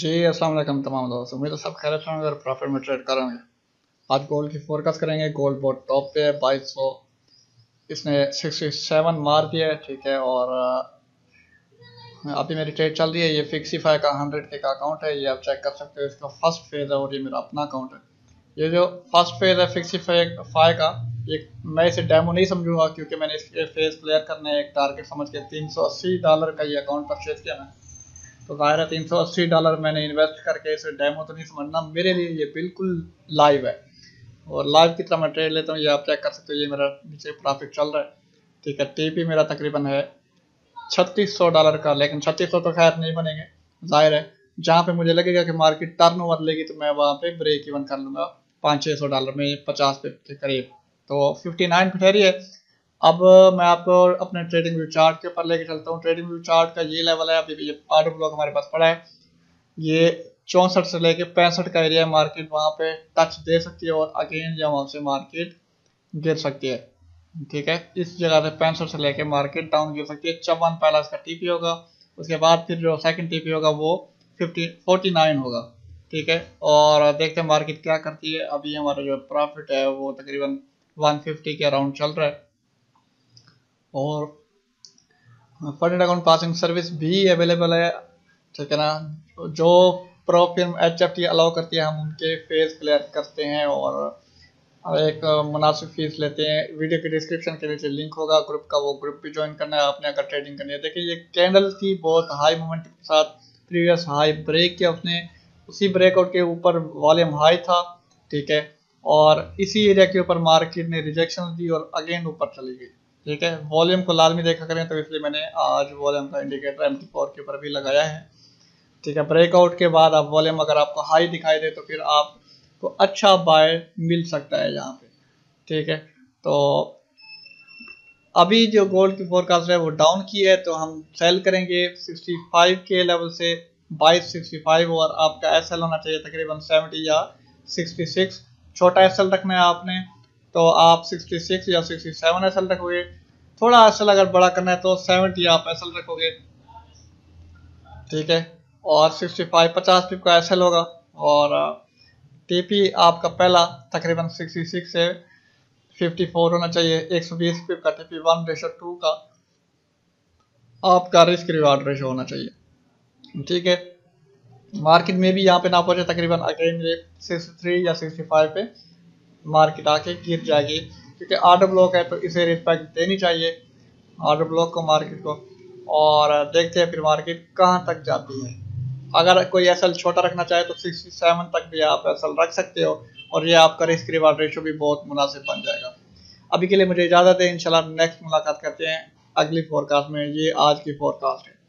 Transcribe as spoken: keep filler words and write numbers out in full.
जी अस्सलाम वालेकुम तमाम दोस्तों, उम्मीद है सब खैर से होंगे और प्रॉफिट में ट्रेड करेंगे। आज गोल्ड की फोरकास्ट करेंगे। गोल्ड बहुत टॉप पे है, बाईस सौ इसने सिक्सटी सेवन मार दिया है, ठीक है। और अभी मेरी ट्रेड चल रही है। ये फिक्सीफाई का हंड्रेड के का अकाउंट है, ये आप चेक कर सकते हो। इसका फर्स्ट फेज है और ये मेरा अपना अकाउंट है। ये जो फर्स्ट फेज है फिक्सीफाई का, ये मैं इसे डेमो नहीं समझूंगा क्योंकि मैंने इसके फेज क्लियर करने एक टारगेट समझ के तीन सौ अस्सी डॉलर का ये अकाउंट परचेज किया मैंने। तो ज़ाहिर है तीन सौ अस्सी डॉलर मैंने इन्वेस्ट करके इसे डेमो तो नहीं समझना, मेरे लिए ये बिल्कुल लाइव है और लाइव की तरह मैं ट्रेड लेता हूँ। ये आप चेक कर सकते हो, ये मेरा नीचे प्रॉफिट चल रहा है, ठीक है। टीपी मेरा तकरीबन है छत्तीस सौ डॉलर का, लेकिन छत्तीस सौ तो खैर नहीं बनेंगे। ज़ाहिर है जहाँ पे मुझे लगेगा कि मार्केट टर्न ओवर लेगी तो मैं वहाँ पे ब्रेक इवन कर लूँगा पाँच छः सौ डॉलर में, पचास पे के करीब। तो फिफ्टी नाइन पे ठहरी है। अब मैं आपको अपने ट्रेडिंग व्यू चार्ट के ऊपर लेके चलता हूँ। ट्रेडिंग व्यू चार्ट का ये लेवल है, अभी ये आर्डर ब्लॉक हमारे पास पड़ा है। ये चौंसठ से लेके पैंसठ का एरिया है, मार्केट वहाँ पे टच दे सकती है और अगेन या वहाँ से मार्केट गिर सकती है, ठीक है। इस जगह से पैंसठ से लेके मार्केट डाउन गिर सकती है। चौवन पहला इसका टीपी होगा, उसके बाद फिर जो सेकेंड टीपी होगा वो फिफ्टी फोर्टी नाइन होगा, ठीक है। और देखते हैं मार्केट क्या करती है। अभी हमारा जो प्रॉफिट है वो तकरीबन वन फिफ्टी के अराउंड चल रहा है और फंडेड अकाउंट पासिंग सर्विस भी अवेलेबल है, ठीक है ना। जो prop firm H F T allow करती है, हम उनके फेस क्लियर करते हैं और एक मुनासिब फीस लेते हैं। वीडियो के डिस्क्रिप्शन के नीचे लिंक होगा ग्रुप का, वो ग्रुप भी ज्वाइन करना है आपने अगर ट्रेडिंग करनी है। देखिए ये कैंडल की बहुत हाई मोमेंटम के साथ प्रीवियस हाई ब्रेक किया उसने, उसी ब्रेकआउट के ऊपर वॉल्यूम हाई था, ठीक है। और इसी एरिया के ऊपर मार्केट ने रिजेक्शन दी और अगेन ऊपर चली गई, ठीक है। वॉल्यूम को लाजमी देखा करें, तो इसलिए मैंने आज वॉल्यूम का इंडिकेटर एम टी फोर के ऊपर भी लगाया है, ठीक है। ब्रेकआउट के बाद आप वॉल्यूम अगर आपको हाई दिखाई दे तो फिर आपको अच्छा बाय मिल सकता है यहाँ पे, ठीक है। तो अभी जो गोल्ड की फोरकास्ट है वो डाउन की है, तो हम सेल करेंगे सिक्सटी फाइव के लेवल से, बाईस सिक्सटी फाइव और आपका एस एल होना चाहिए तकरीबन सेवेंटी या सिक्सटी सिक्स। छोटा एस एल रखना है आपने तो आप सिक्सटी सिक्स या सिक्सटी सेवन एसएल रखोगे। थोड़ा एसएल अगर बड़ा करना है तो सेवेंटी आप एसएल रखोगे, ठीक है। और सिक्सटी फाइव पचास पिप का एसएल होगा और टीपी आपका पहला तकरीबन सिक्सटी सिक्स से फिफ्टी फोर होना चाहिए। एक सौ बीस पिप का टीपी वन रेशो टू का आपका रिस्क रिवार्ड रेशो होना चाहिए, ठीक है। मार्केट में भी यहाँ पे ना पहुंचे तकरीबन अगेन सिक्सटी थ्री या सिक्सटी फाइव पे मार्केट आके गिर जाएगी क्योंकि ऑर्डर ब्लॉक है, तो इसे रिस्पेक्ट देनी चाहिए ऑर्डर ब्लॉक को, मार्केट को। और देखते हैं फिर मार्केट कहाँ तक जाती है। अगर कोई एसएल छोटा रखना चाहे तो सिक्सटी सेवन तक भी आप एसएल रख सकते हो और ये आपका रिस्क रिवार्ड रेशियो भी बहुत मुनासिब बन जाएगा। अभी के लिए मुझे इजाज़त है, इंशाल्लाह नेक्स्ट मुलाकात करते हैं अगली फोरकास्ट में। ये आज की फोरकास्ट है।